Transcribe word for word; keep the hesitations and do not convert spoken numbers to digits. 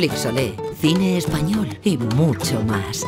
Flixolé, cine español y mucho más.